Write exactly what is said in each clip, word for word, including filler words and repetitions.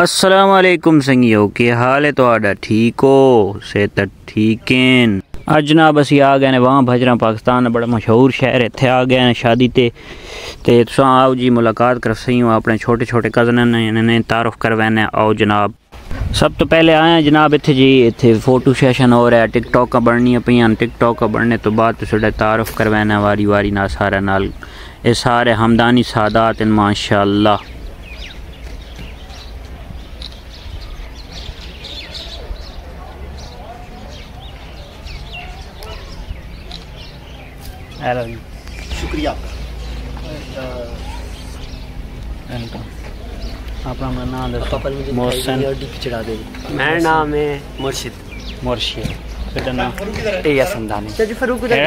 अस्सलाम वालेकुम संगियो, की हाल है तुहाडा? ठीक हो? सेहत ठीक है? अज जनाब असी आ गए ने वांबहजरां, पाकिस्तान बड़ा मशहूर शहर, इतने आ गए हैं शादी ते ते तुसां आओ जी, मुलाकात कर सही हो, अपने छोटे छोटे कजन ने इन्हें तारुफ करवाने आओ जनाब। सब तो पहले आए हैं जनाब इतने जी, इतने फोटो सेशन हो रहा है, टिकटॉक बननी पी, टिकटॉक बनने तो बाद तारुफ करवाने वारी वारी ना सारे नाल, ये सारे हमदानी सादात इन माशाअल्लाह। शुक्रिया आपका। अपना नाम दसो। मोहसिन। मैं नाम है मुर्शिद। मुर्शिद। तेरा नाम? यस हमदानी। तेरी फरूक उधर।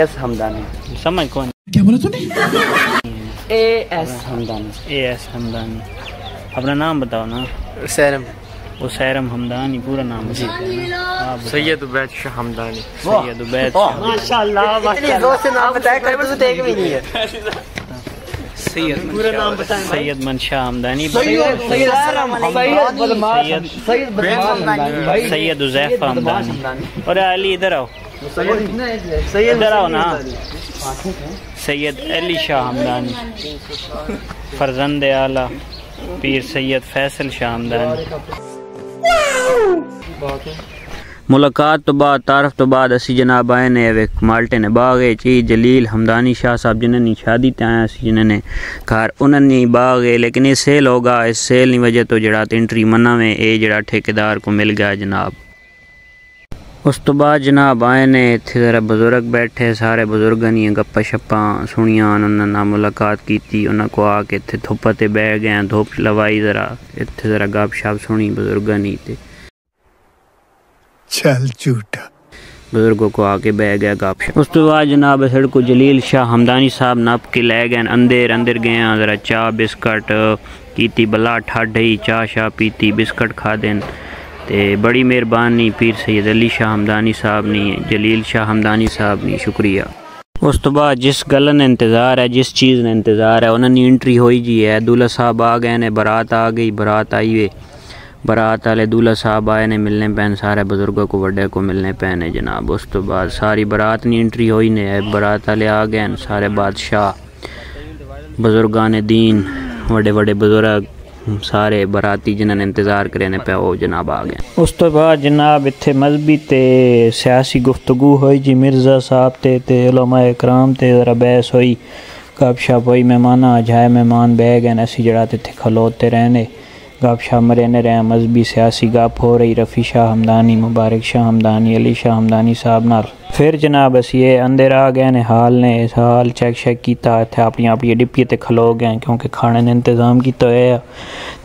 यस हमदानी। समझ कौन? क्या बोला तूने? A S Hamdani. A S Hamdani. अपना नाम बताओ ना। सैरम। वो सैरम हमदानी पूरा नाम जी। सैयद उबैद शाह हमदानी। सैयद उबैद शाह। माशाल्लाह माशाल्लाह। दो से नाम बताया कर, तो देख भी नहीं है। सैयद पूरा नाम बताएं। सैयद मन शाह हमदानी। सैयद सैयद सैयद बदमाश। सैयद उजैफ हमदानी। और अली इधर आओ। सैयद इधर आओ ना। सैयद अली शाह हमदानी, फरजंद आला पीर सैयद फैसल शाह हमदानी। मुलाकात तो बाद, तारफ तो बाद असी जनाब आए ने वेख माल्टे ने बाग ए चीज जलील हमदानी शाह साहब जिन्हें शादी ते आया असी, जिन्हें घर उन्होंने बाग है, लेकिन ये सेल होगा, इस सेल की वजह तो जरा एंट्री मना में ये जरा ठेकेदार को मिल गया जनाब। उस तो बाद जनाब आए ने इतने जरा बुजुर्ग बैठे, सारे बुजुर्गों ने गप्पा शप्पा सुनिया, उन्होंने मुलाकात की, उन्होंने आके इतने धुप्प ते बह गए, धुप लवाई, जरा इतने जरा गप शप सुनी बुजुर्गों ने, चल झूठा बुजुर्गों को आके बह गया गप शप। उस तो बाद जनाब सड़क को जलील शाह हमदानी साहब नाप के लै गए अंदर, अंदर गए जरा चाह बिस्कट की, बला ठाढ़ी चाह शाह पीती, बिस्कट खा देन ते बड़ी मेहरबानी पीर सैयद अली शाह हमदानी साहब ने, जलील शाह हमदानी साहब ने, शुक्रिया। उस तो बाद जिस गल ने इंतज़ार है, जिस चीज़ ने इंतज़ार है, उन्होंने एंट्री होई जी है। दूल्हा साहब आ गए ने, बारात आ गई, बारात आई हुए, बारात वाले दूल्हा साहब आए ने मिलने पैन, सारे बुजुर्गों को वड्डे को मिलने पैने जनाब। उस तो बाद सारी बारात ने एंट्री होई ने, बारात वाले आ गए सारे, बादशाह बुजुर्गान दीन वड्डे वड्डे बुजुर्ग सारे बराती जिन्होंने इंतज़ार करने पे वो जनाब आ गए। उस तो बाद जनाब इत्थे मजहबी ते सियासी गुफ्तगू हुई जी, मिर्ज़ा साहब ते ते उलमाए इकराम ते जरा बहस हुई, गप शप हुई, मेहमान आ जाए, मेहमान बह गए, असी जरा इत्थे खलोते रहने, गप शप मरेने रहे, मजहबी सियासी गप हो रही, रफ़ी शाह हमदानी, मुबारक शाह हमदानी, अली शाह हमदानी साहब नाल। फिर जनाब असी ये अंदर आ गए ने, हाल ने हाल चैक शैक किया, इतने अपनी अपनी डिप्टी ते खलो गए, क्योंकि खाने का इंतजाम किया होया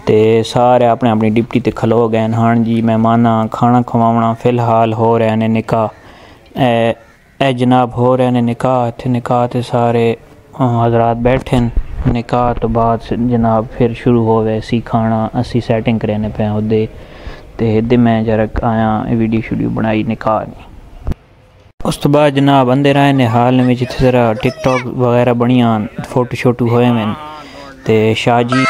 ते सारे अपने अपनी डिप्टी ते खलो गए। हाँ जी, मेहमान खाना खवाना फिलहाल हो रहे ने, निकाह ए जनाब हो रहे ने, निकाह इतने निकाह ते सारे हजरात बैठे, निकाह तो बाद जनाब फिर शुरू हो गए सी खाना, असी सैटिंग करने पे ओदे ते एदे मैं जरा आया वीडियो शीडियो बनाई निकाह। उस तो बाद जनाब अंदर आए ने, हाल में जिथे जरा टिकटॉक वगैरह बनिया, फोटो शोटू होए में ते शाह जी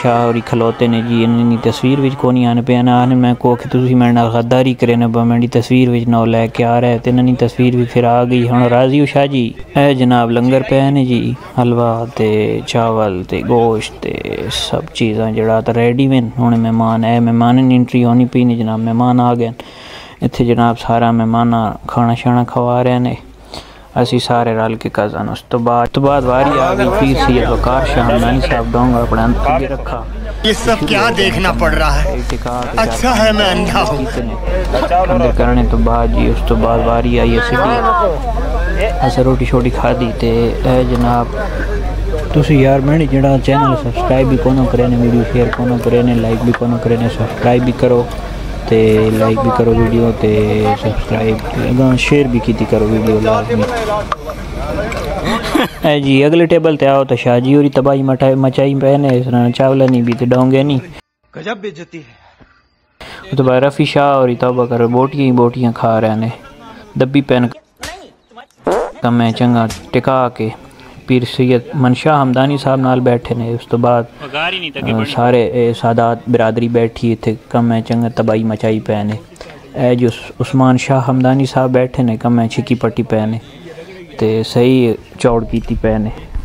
शाह और खलोते ने जी, इन्नी तस्वीर भी कोनी आने पे ना आने, मैं को कि तुसी मेरे नाल गद्दारी करे ना, मेरी तस्वीर भी ना लैके आ रहा है, तो इन्नी तस्वीर भी फिर आ गई। हम राजी हो शाह जी। ए जनाब लंगर पे ने जी, हलवा ते चावल ते गोश्त ते सब चीज़ा जरा रेडी में, हूँ मेहमान है, मेहमान ने एंट्री होनी पी ने जनाब, मेहमान आ गए इत्थे जनाब, सारा मेहमान खाना शाना खवा रहे ने, असी सारे रल के कज़न। उस तो बाद तो बाद वारी आ गई पीर सैयद वकार शाह हमदानी साहब, डोंगा अपना आगे रखा। ये सब क्या देखना पड़ रहा है? अच्छा है मैं अंधा हूं। अंदर करने तो बाद जी, उस तो बाद वारी आई असी असा रोटी शोटी खाधी ते ए जनाब तुसी यार मैंने जड़ा चैनल सब्सक्राइब भी कोनो करे ने, वीडियो शेयर कोनो करे ने, लाइक भी कोनो करे ने, सब्सक्राइब भी करो ते लाइक भी करो वीडियो ते सब्सक्राइब शेयर भी की करो वीडियो लाजमी। ऐ जी अगले टेबल ते आओ तो शाह जी होरी तबाही मचाई मचाई पहने, चावल नहीं भी ते डोंगे नहीं, गजब बेइज्जती है। तो भाई रफ़ी शाह होरी तौबा करो, बोटियाँ ही बोटियाँ खा रहे ने, दब्बी पहन कमे चंगा टिका के पीर सैयद मन शाह हमदानी साहब नाल बैठे ने। उस तो बाद सारे सादात बिरादरी बैठी इत्थे कम्में चंगा तबाही मचाई पे ने। ए जो उस्मान शाह हमदानी साहब बैठे ने कम्में छिकी पट्टी पे ने ते सही चौड़ पीती पे ने।